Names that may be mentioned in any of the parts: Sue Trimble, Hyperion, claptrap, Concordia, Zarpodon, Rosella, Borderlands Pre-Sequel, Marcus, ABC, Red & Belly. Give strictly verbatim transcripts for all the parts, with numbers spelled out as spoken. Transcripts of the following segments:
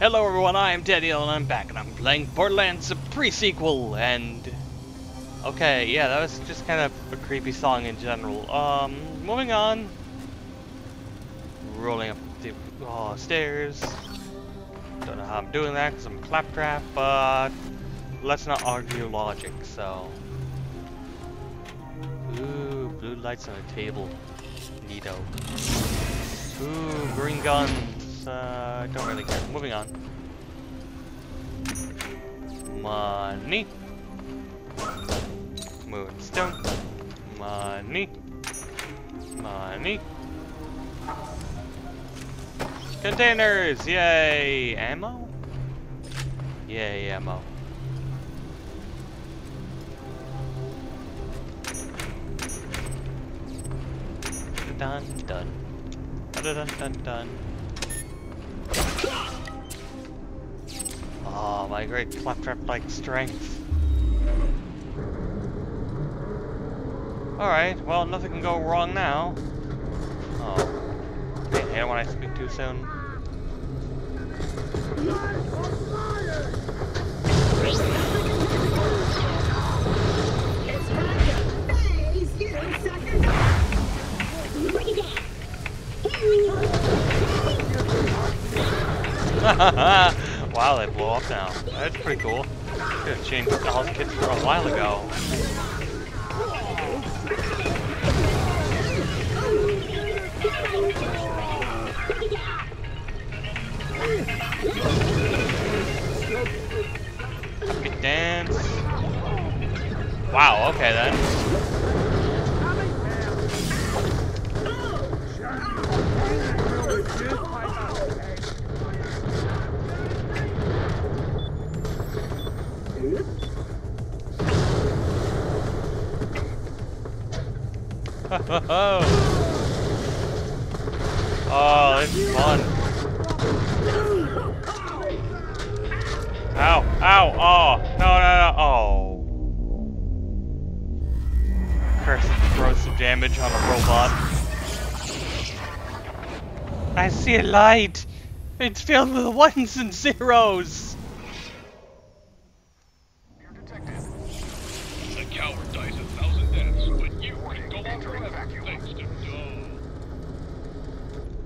Hello everyone, I am Daniel and I'm back and I'm playing Borderlands Pre-Sequel and... Okay, yeah, that was just kind of a creepy song in general. Um, moving on. Rolling up the oh, stairs. Don't know how I'm doing that because I'm claptrap, but... Let's not argue logic, so... Ooh, blue lights on a table. Neato. Ooh, green guns. I uh, don't really care. Moving on. Money. Moonstone. Money. Money. Containers! Yay! Ammo? Yay, ammo. Dun dun dun dun dun dun. Oh, my great claptrap-like strength. Alright, well, nothing can go wrong now. Oh. I hate it when I speak too soon. Wow, they blow up now. That's pretty cool. Could have changed the house kits for a while ago. Let me dance. Wow, okay then. Oh, oh, this is fun. Ow, ow, oh, no, no, no, oh. Cursed corrosive damage on a robot. I see a light. It's filled with ones and zeros.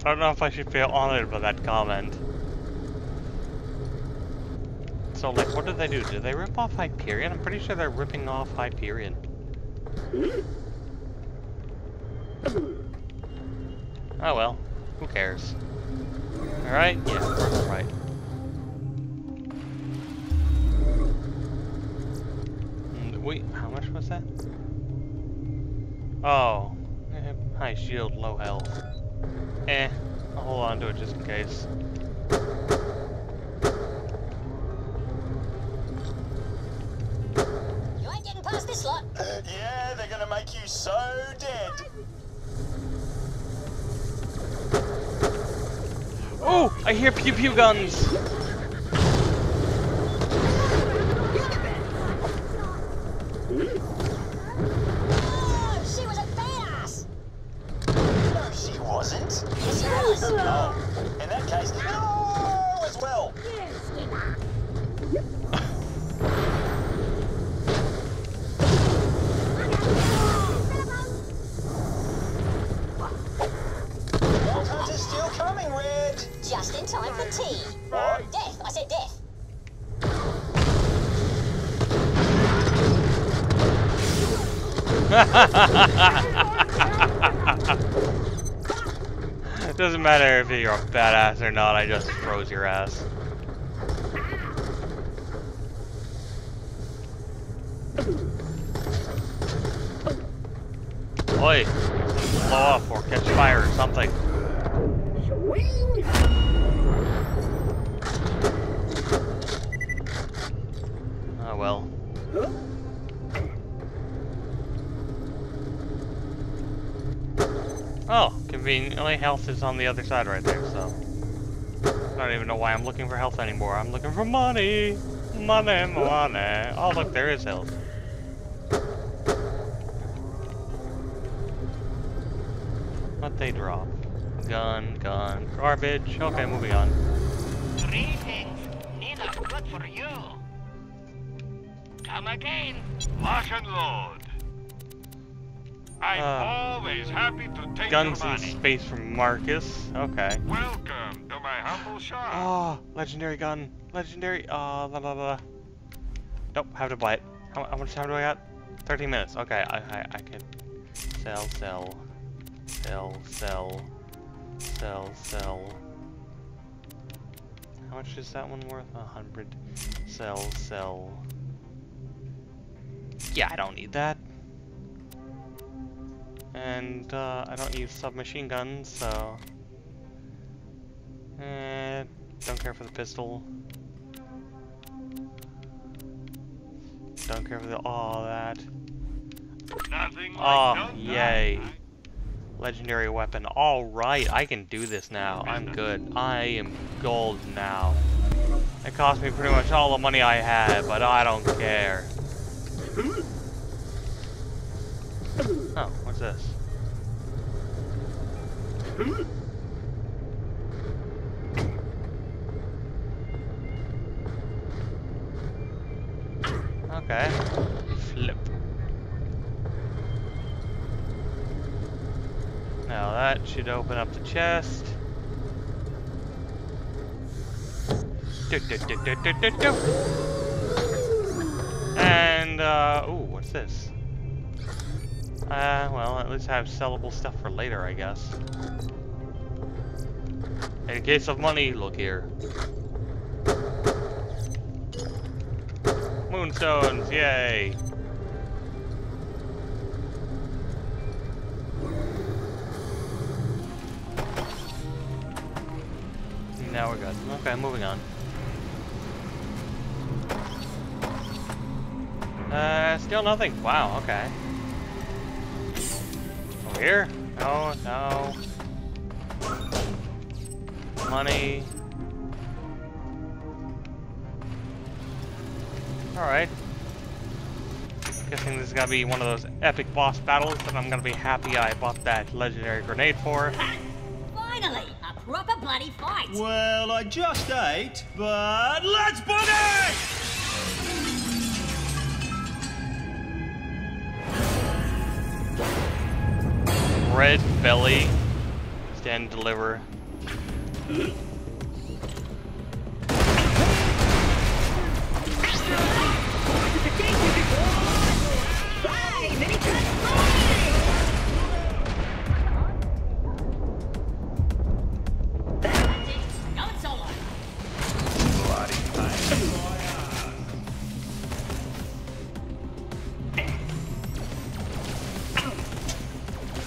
I don't know if I should feel honored by that comment. So, like, what did they do? Did they rip off Hyperion? I'm pretty sure they're ripping off Hyperion. Oh well. Who cares? Alright? Yeah, we're right. Wait, how much was that? Oh. High shield, low health. Eh, I'll hold on to it just in case. You ain't getting past this lot. Uh, yeah, they're gonna make you so dead. Oh, I hear pew pew guns. It doesn't matter if you're a badass or not, I just froze your ass. Oi, blow off or catch fire or something. Oh well. Oh, conveniently health is on the other side right there, so... I don't even know why I'm looking for health anymore. I'm looking for money! Money, money! Oh look, there is health. What they drop? Gun, gun, garbage. Okay, moving on. for you. Come again. Lock and load. I'm uh, always happy to take guns your money. In space from Marcus. Okay. Welcome to my humble shop. Oh, legendary gun. Legendary. Oh, la la la. Nope, have to buy it. How, how much time do I got? thirteen minutes. Okay, I I, I could sell, sell, sell, sell, sell, sell. How much is that one worth? A hundred. Sell, sell. Yeah, I don't need that. And uh, I don't use submachine guns, so eh, don't care for the pistol. Don't care for the all that. Nothing like oh, yay! Die. Legendary weapon. All right, I can do this now. I'm good. I am gold now. It cost me pretty much all the money I had, but I don't care. Oh, what's this? Okay. Flip. Now that should open up the chest. Do, do, do, do, do, do, do. And, uh, ooh, what's this? Uh, well, at least I have sellable stuff for later, I guess. In case of money, look here. Moonstones, yay! Now we're good. Okay, moving on. Uh, still nothing. Wow, okay. Here? No, no. Money. Alright. Guessing this is gonna be one of those epic boss battles, and I'm gonna be happy I bought that legendary grenade for. Finally! A proper bloody fight! Well, I just ate, but let's buddy! Red Belly, stand and deliver.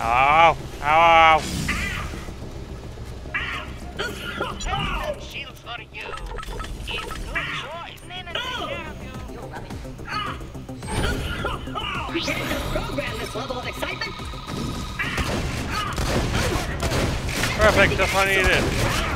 Ow! Ow! Ow! Shield for you. It's no choice. You're rubbish. You can't just program this level of excitement. Perfect. That's what I needed.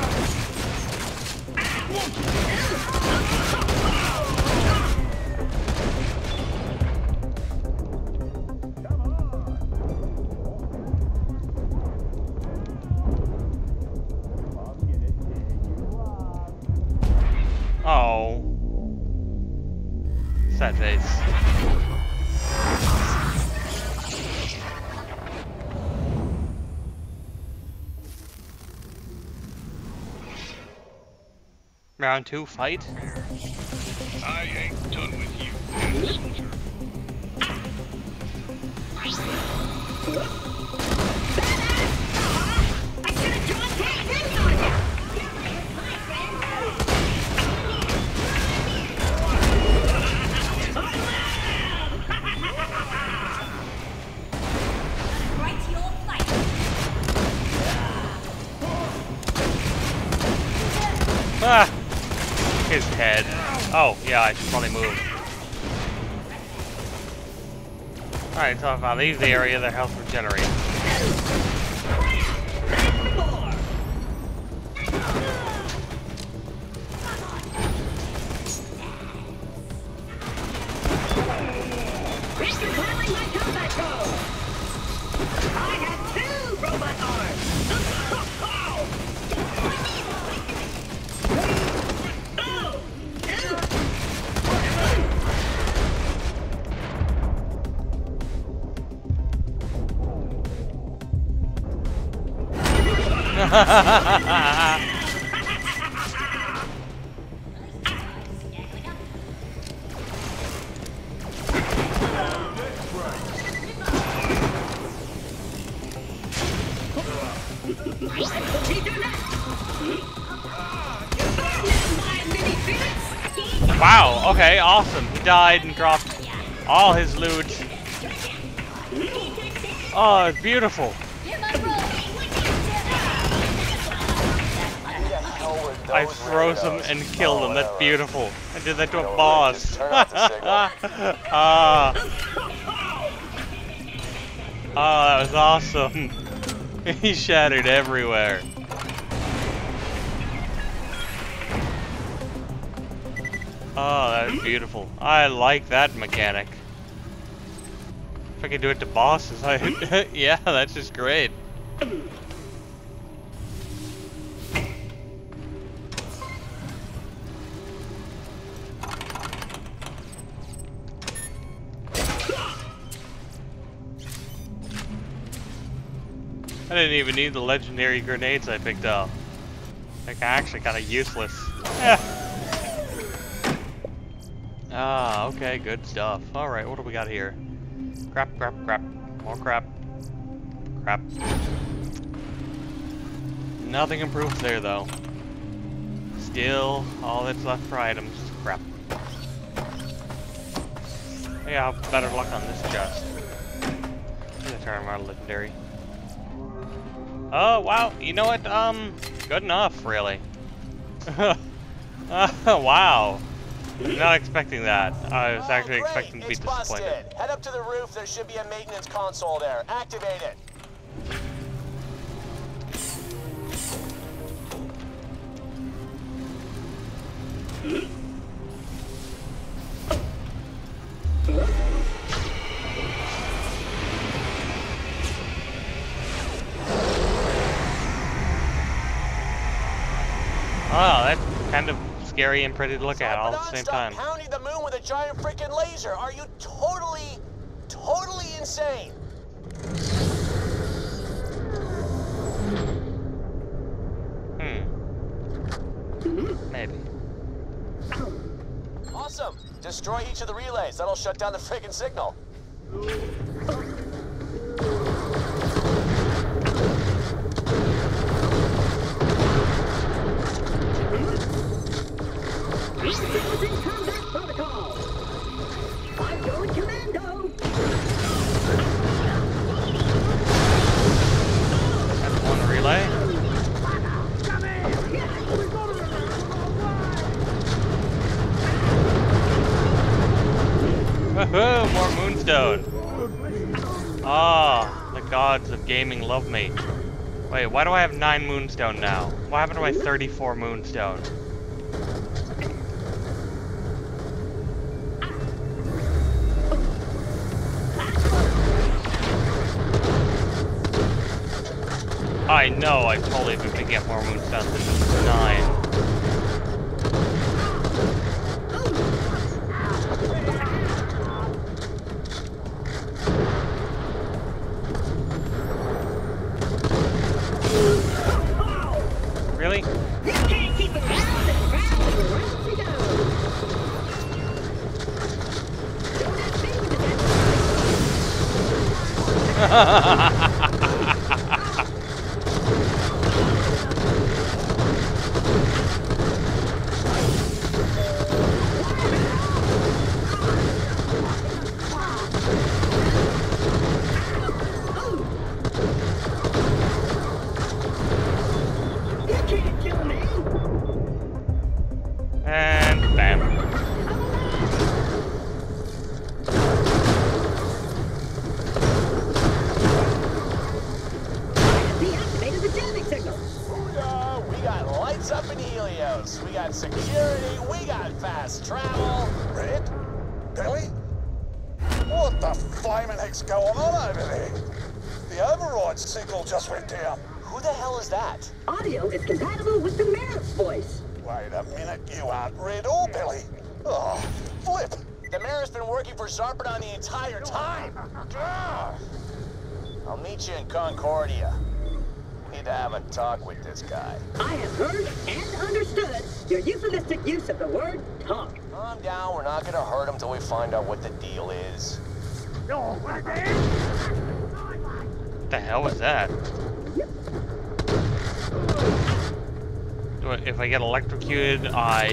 Sad face. Round two, fight. I ain't done with you, soldier. I should have drawn tags in on you. Ah, his head. Oh, yeah, I should probably move. Alright, so if I leave the area, their health regenerates. I have two robot arms! Oh! Wow, okay, awesome. He died and dropped all his loot. Oh, it's beautiful. I throw them and kill them. That's beautiful. I did that to a boss. Ah, oh, that was awesome. He shattered everywhere. Oh, that was beautiful. I like that mechanic. If I could do it to bosses, I yeah, that's just great. I didn't even need the legendary grenades I picked up. Like, actually kind of useless. Yeah. Ah, okay, good stuff. Alright, what do we got here? Crap, crap, crap. More crap. Crap. Nothing improves there, though. Still, all that's left for items is crap. Yeah, better luck on this chest. I'm gonna turn around legendary. Oh, wow, you know what, um, good enough, really. uh, wow, not expecting that. I was actually oh, expecting to be it's disappointed. Busted. Head up to the roof, there should be a maintenance console there. Activate it. Scary and pretty to look at all at the same time. Pounding the moon with a giant freaking laser. Are you totally, totally insane? Hmm. Maybe. Awesome. Destroy each of the relays. That'll shut down the freaking signal. Gaming love me. Wait, why do I have nine moonstone now? What happened to my thirty-four moonstone? I know, I've totally been picking up more moonstone than just nine. Zarpodon the entire time. I'll meet you in Concordia. Need need to have a talk with this guy. I have heard and understood your euphemistic use of the word talk. Calm down, we're not gonna hurt him till we find out what the deal is. No, what the hell is that? Do I, if I get electrocuted, I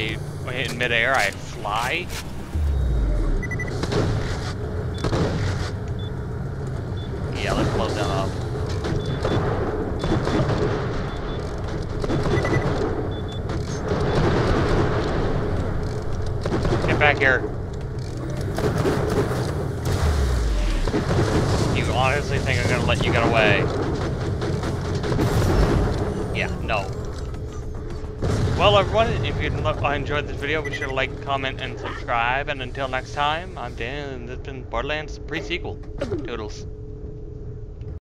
hit in midair, I fly? Yeah, let's blow them up. Get back here. You honestly think I'm gonna let you get away? Yeah, no. Well, everyone, if you enjoyed this video, be sure to like, comment, and subscribe. And until next time, I'm Dan, and this has been Borderlands Pre-Sequel. Toodles.